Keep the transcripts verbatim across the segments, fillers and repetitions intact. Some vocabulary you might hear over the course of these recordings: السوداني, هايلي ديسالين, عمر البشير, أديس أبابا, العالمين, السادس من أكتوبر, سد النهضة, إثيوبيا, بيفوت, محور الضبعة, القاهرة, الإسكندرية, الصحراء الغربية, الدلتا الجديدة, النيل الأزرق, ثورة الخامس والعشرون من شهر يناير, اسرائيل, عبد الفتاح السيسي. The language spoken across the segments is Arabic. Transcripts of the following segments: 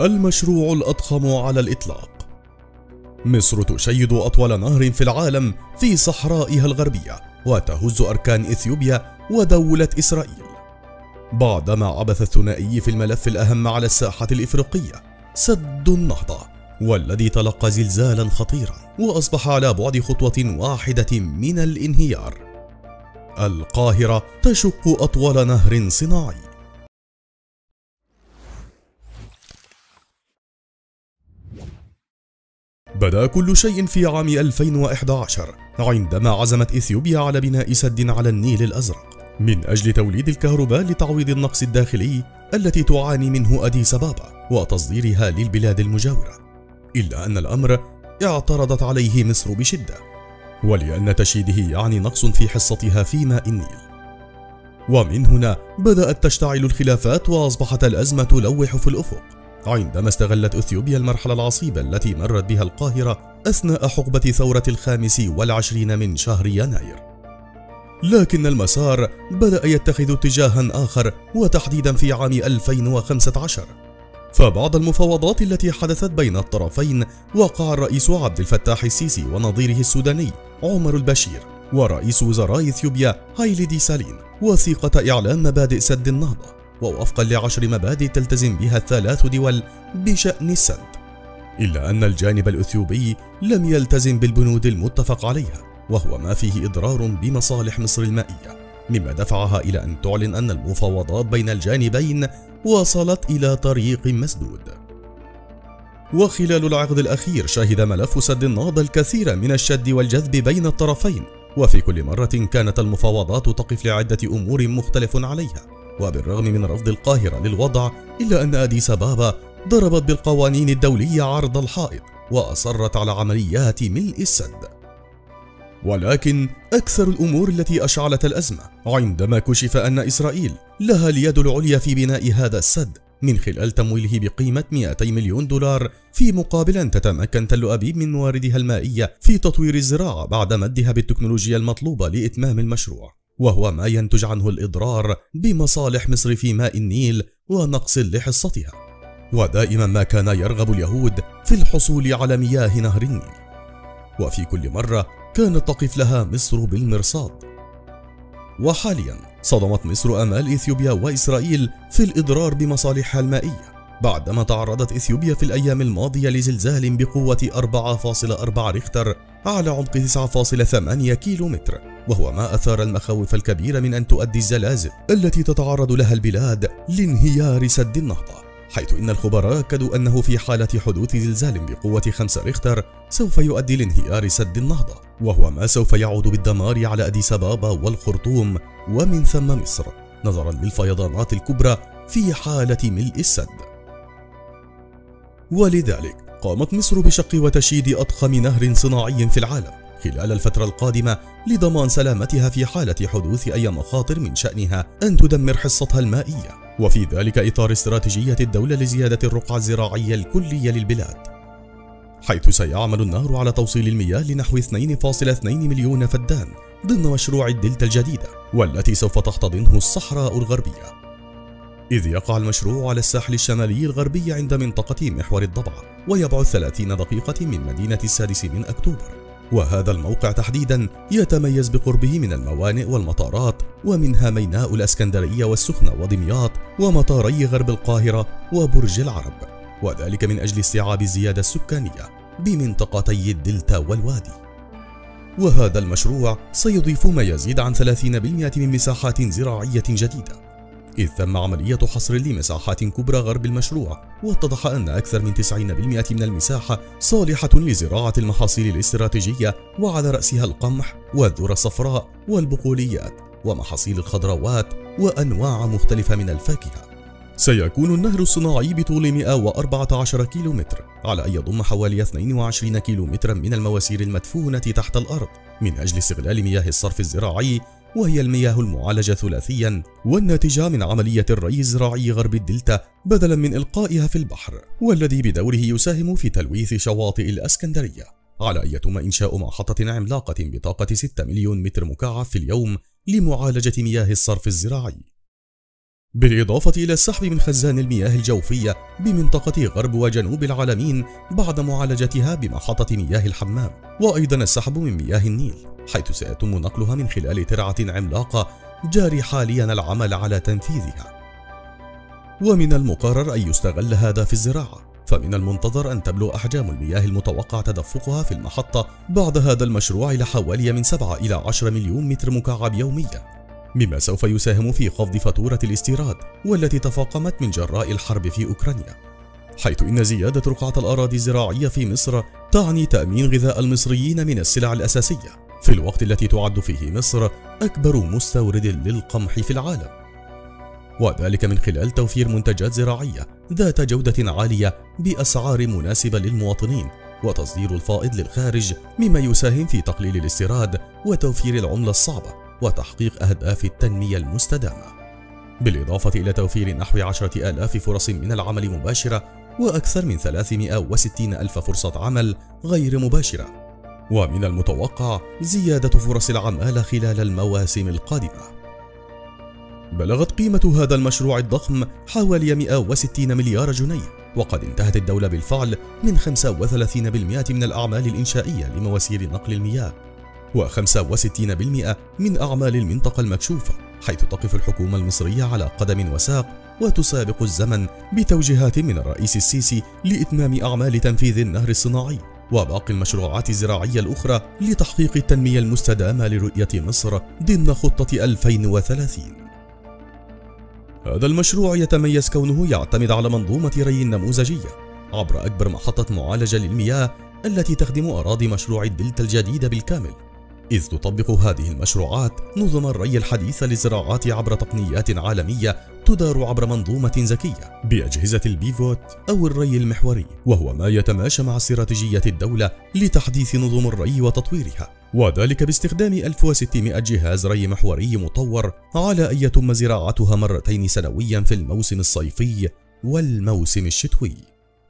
المشروع الأضخم على الإطلاق. مصر تشيد أطول نهر في العالم في صحرائها الغربية، وتهز أركان إثيوبيا ودولة إسرائيل. بعدما عبث الثنائي في الملف الأهم على الساحة الإفريقية، سد النهضة، والذي تلقى زلزالا خطيرا وأصبح على بعد خطوة واحدة من الانهيار. القاهرة تشق أطول نهر صناعي. بدأ كل شيء في عام ألفين وإحدى عشر عندما عزمت إثيوبيا على بناء سد على النيل الأزرق من أجل توليد الكهرباء لتعويض النقص الداخلي التي تعاني منه أديس أبابا وتصديرها للبلاد المجاورة. إلا أن الأمر اعترضت عليه مصر بشدة، ولأن تشييده يعني نقص في حصتها في ماء النيل. ومن هنا بدأت تشتعل الخلافات، وأصبحت الأزمة تلوح في الأفق عندما استغلت إثيوبيا المرحلة العصيبة التي مرت بها القاهرة أثناء حقبة ثورة الخامس والعشرين من شهر يناير. لكن المسار بدأ يتخذ اتجاها آخر، وتحديدا في عام ألفين وخمسة عشر. فبعد المفاوضات التي حدثت بين الطرفين، وقع الرئيس عبد الفتاح السيسي ونظيره السوداني عمر البشير ورئيس وزراء إثيوبيا هايلي ديسالين وثيقة إعلان مبادئ سد النهضة، ووفقا لعشر مبادئ تلتزم بها الثلاث دول بشأن السد. إلا أن الجانب الإثيوبي لم يلتزم بالبنود المتفق عليها، وهو ما فيه إضرار بمصالح مصر المائية، مما دفعها إلى أن تعلن أن المفاوضات بين الجانبين وصلت إلى طريق مسدود. وخلال العقد الأخير شهد ملف سد النهضة الكثير من الشد والجذب بين الطرفين، وفي كل مرة كانت المفاوضات تقف لعدة أمور مختلف عليها. وبالرغم من رفض القاهرة للوضع، إلا أن أديس أبابا ضربت بالقوانين الدولية عرض الحائط، وأصرت على عمليات ملء السد. ولكن أكثر الأمور التي أشعلت الأزمة عندما كشف أن إسرائيل لها اليد العليا في بناء هذا السد من خلال تمويله بقيمة مئتي مليون دولار، في مقابل أن تتمكن تل أبيب من مواردها المائية في تطوير الزراعة بعد مدها بالتكنولوجيا المطلوبة لإتمام المشروع، وهو ما ينتج عنه الإضرار بمصالح مصر في ماء النيل ونقص لحصتها. ودائما ما كان يرغب اليهود في الحصول على مياه نهر النيل، وفي كل مرة كانت تقف لها مصر بالمرصاد. وحاليا صدمت مصر أمال إثيوبيا وإسرائيل في الإضرار بمصالحها المائية، بعدما تعرضت إثيوبيا في الأيام الماضية لزلزال بقوة أربعة فاصلة أربعة ريختر على عمق تسعة فاصلة ثمانية كيلومتر، وهو ما أثار المخاوف الكبيرة من أن تؤدي الزلازل التي تتعرض لها البلاد لانهيار سد النهضة، حيث إن الخبراء أكدوا أنه في حالة حدوث زلزال بقوة خمسة ريختر سوف يؤدي لانهيار سد النهضة، وهو ما سوف يعود بالدمار على أديس أبابا والخرطوم ومن ثم مصر، نظرا للفيضانات الكبرى في حالة ملء السد. ولذلك قامت مصر بشق وتشييد أضخم نهر صناعي في العالم خلال الفترة القادمة لضمان سلامتها في حالة حدوث أي مخاطر من شأنها أن تدمر حصتها المائية، وفي ذلك إطار استراتيجية الدولة لزيادة الرقعة الزراعية الكلية للبلاد، حيث سيعمل النهر على توصيل المياه لنحو اثنين فاصلة اثنين مليون فدان ضمن مشروع الدلتا الجديدة، والتي سوف تحتضنه الصحراء الغربية. إذ يقع المشروع على الساحل الشمالي الغربي عند منطقة محور الضبعة، ويبعد ثلاثين دقيقة من مدينة السادس من أكتوبر. وهذا الموقع تحديدا يتميز بقربه من الموانئ والمطارات، ومنها ميناء الإسكندرية والسخنة ودمياط، ومطاري غرب القاهرة وبرج العرب، وذلك من أجل استيعاب الزيادة السكانية بمنطقتي الدلتا والوادي. وهذا المشروع سيضيف ما يزيد عن ثلاثين بالمئة من مساحات زراعية جديدة، إذ تم عملية حصر لمساحات كبرى غرب المشروع، واتضح أن أكثر من تسعين بالمئة من المساحة صالحة لزراعة المحاصيل الاستراتيجية، وعلى رأسها القمح والذرة الصفراء والبقوليات ومحاصيل الخضروات وأنواع مختلفة من الفاكهة. سيكون النهر الصناعي بطول مئة وأربعة عشر كيلومتر، على أن يضم حوالي اثنين وعشرين كيلومترا من المواسير المدفونة تحت الأرض من أجل استغلال مياه الصرف الزراعي، وهي المياه المعالجة ثلاثيا والناتجة من عملية الري الزراعي غرب الدلتا بدلا من إلقائها في البحر، والذي بدوره يساهم في تلويث شواطئ الإسكندرية، على أن يتم إنشاء محطة عملاقة بطاقة ستة مليون متر مكعب في اليوم لمعالجة مياه الصرف الزراعي. بالإضافة إلى السحب من خزان المياه الجوفية بمنطقة غرب وجنوب العالمين بعد معالجتها بمحطة مياه الحمام، وأيضا السحب من مياه النيل حيث سيتم نقلها من خلال ترعة عملاقة جاري حاليا العمل على تنفيذها. ومن المقرر أن يستغل هذا في الزراعة، فمن المنتظر أن تبلغ أحجام المياه المتوقع تدفقها في المحطة بعد هذا المشروع إلى حوالي من سبعة إلى عشرة مليون متر مكعب يوميا، مما سوف يساهم في خفض فاتورة الاستيراد والتي تفاقمت من جراء الحرب في أوكرانيا، حيث إن زيادة رقعة الأراضي الزراعية في مصر تعني تأمين غذاء المصريين من السلع الأساسية في الوقت التي تعد فيه مصر أكبر مستورد للقمح في العالم، وذلك من خلال توفير منتجات زراعية ذات جودة عالية بأسعار مناسبة للمواطنين وتصدير الفائض للخارج، مما يساهم في تقليل الاستيراد وتوفير العملة الصعبة وتحقيق أهداف التنمية المستدامة، بالإضافة إلى توفير نحو عشرة آلاف فرص من العمل مباشرة وأكثر من ثلاثمائة وستين ألف فرصة عمل غير مباشرة. ومن المتوقع زيادة فرص العمالة خلال المواسم القادمة. بلغت قيمة هذا المشروع الضخم حوالي مئة وستين مليار جنيه، وقد انتهت الدولة بالفعل من خمسة وثلاثين بالمئة من الأعمال الإنشائية لمواسير نقل المياه، وخمسة وستين بالمئة من أعمال المنطقة المكشوفة، حيث تقف الحكومة المصرية على قدم وساق وتسابق الزمن بتوجيهات من الرئيس السيسي لإتمام أعمال تنفيذ النهر الصناعي وباقي المشروعات الزراعية الأخرى لتحقيق التنمية المستدامة لرؤية مصر ضمن خطة ألفين وثلاثين. هذا المشروع يتميز كونه يعتمد على منظومة ري نموذجية عبر أكبر محطة معالجة للمياه التي تخدم أراضي مشروع الدلتا الجديدة بالكامل، إذ تطبق هذه المشروعات نظم الري الحديثة للزراعات عبر تقنيات عالمية تدار عبر منظومة ذكية بأجهزة البيفوت أو الري المحوري، وهو ما يتماشى مع استراتيجية الدولة لتحديث نظم الري وتطويرها، وذلك باستخدام ألف وستمائة جهاز ري محوري مطور على أن يتم زراعتها مرتين سنويا في الموسم الصيفي والموسم الشتوي.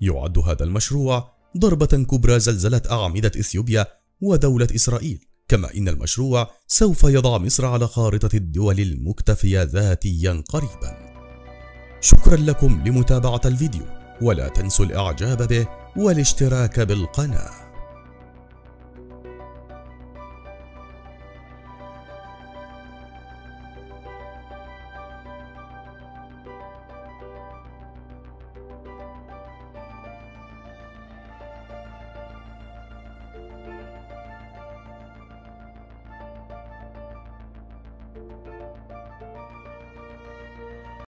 يعد هذا المشروع ضربة كبرى زلزلة أعمدة إثيوبيا ودولة إسرائيل، كما إن المشروع سوف يضع مصر على خارطة الدول المكتفية ذاتيا قريبا. شكرا لكم لمتابعة الفيديو، ولا تنسوا الإعجاب به والاشتراك بالقناة.